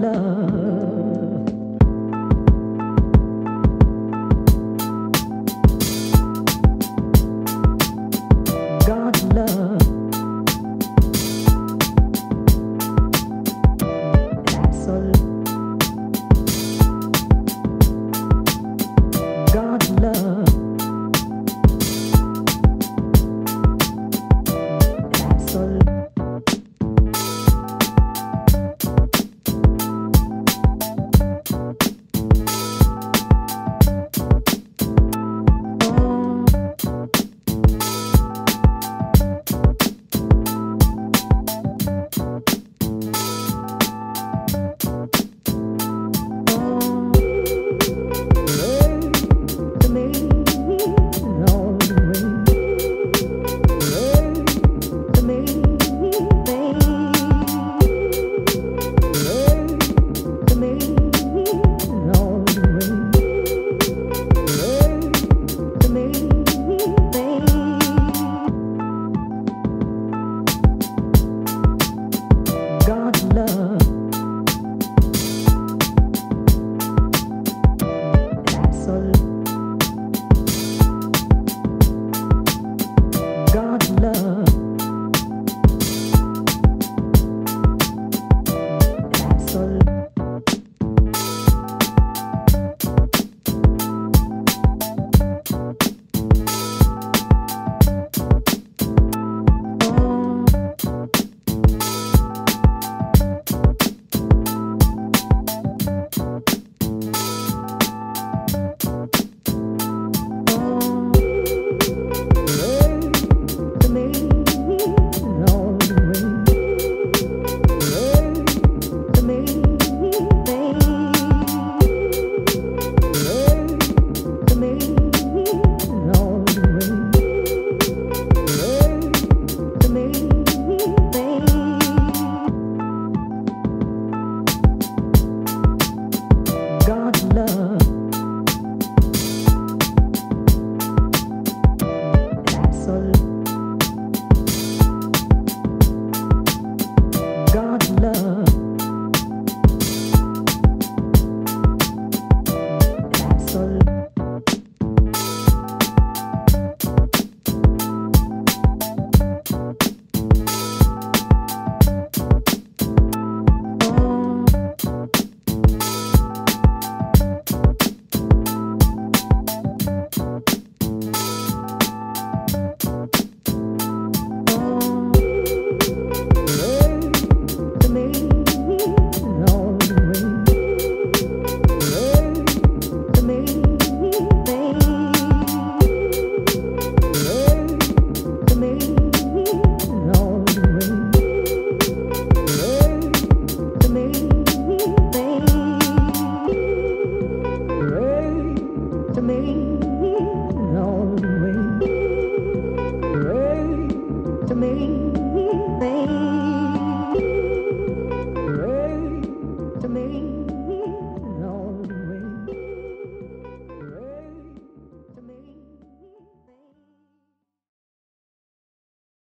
love.